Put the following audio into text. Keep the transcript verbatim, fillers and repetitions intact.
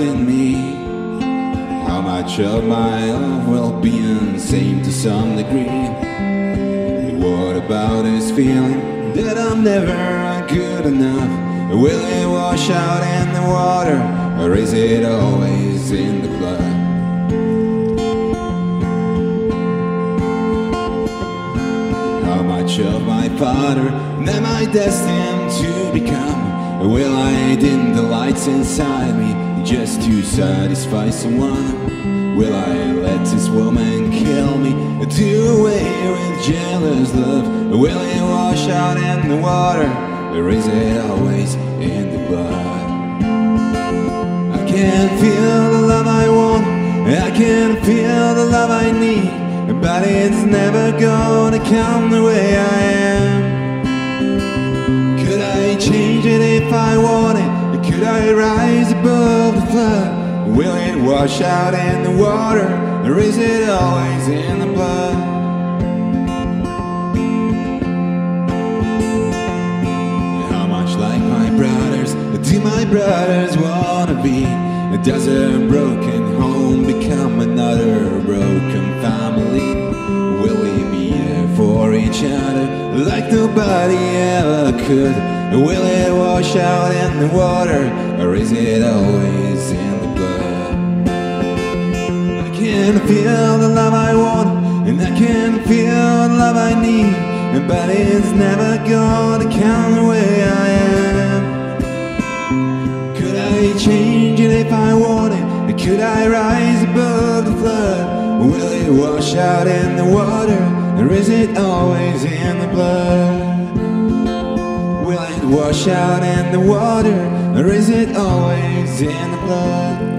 left in me. How much of my own well-being seemed to some degree. What about this feeling that I'm never good enough? Will it wash out in the water, or is it always in the blood? How much of my father am I destined to become? Will I dim the lights inside me just to satisfy someone? Will I let this woman kill me, do away with jealous love? Will it wash out in the water, or is it always in the blood? I can feel the love I want, I can feel the love I need, but it's never gonna come the way I am. Could I change it if I wanted? Could I rise above the flood? Will it wash out in the water, or is it always in the blood? How much like my brothers do my brothers wanna be? Does a broken home become another broken family? Will we be there for each other like nobody ever could? Will it wash out in the water, or is it always in the blood? I can feel the love I want, and I can feel the love I need, but it's never gonna come the way I am. Could I change it if I wanted? Could I rise above the flood? Will it wash out in the water, or is it always in the blood? Will it wash out in the water, or is it always in the blood?